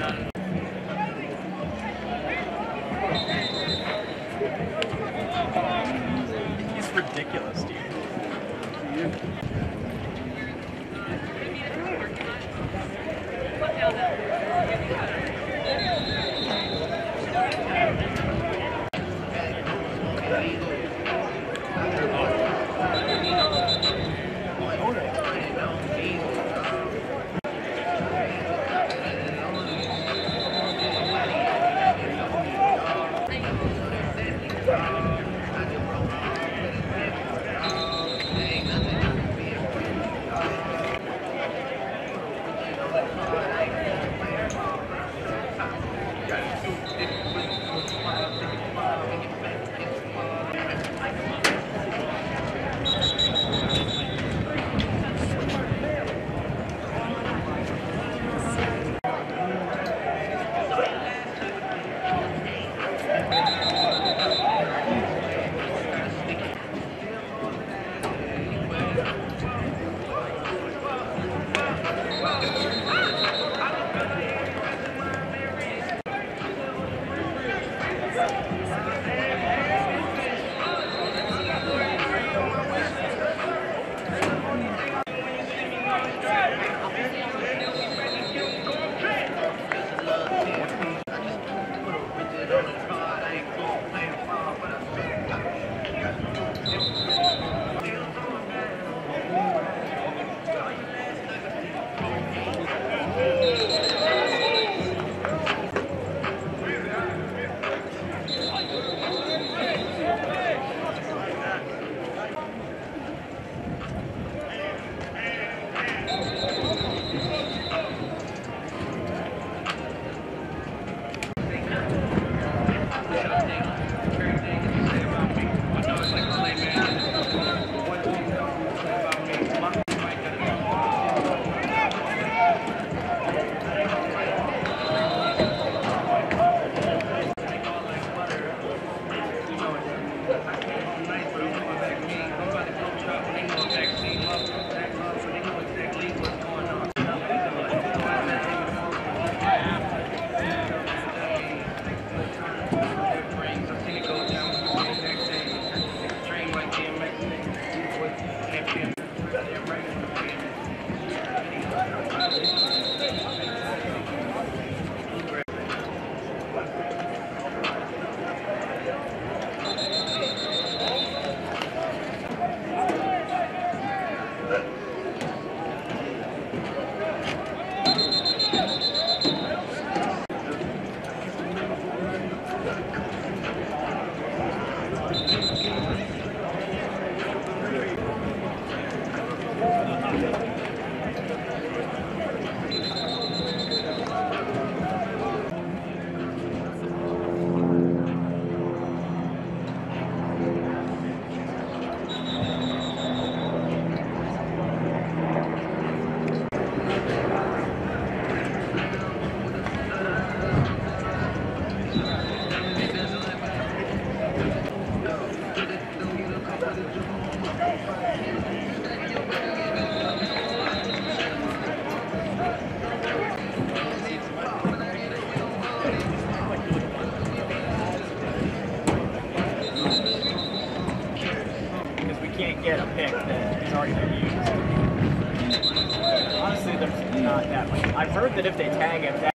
He's ridiculous, dude. That if they tag him,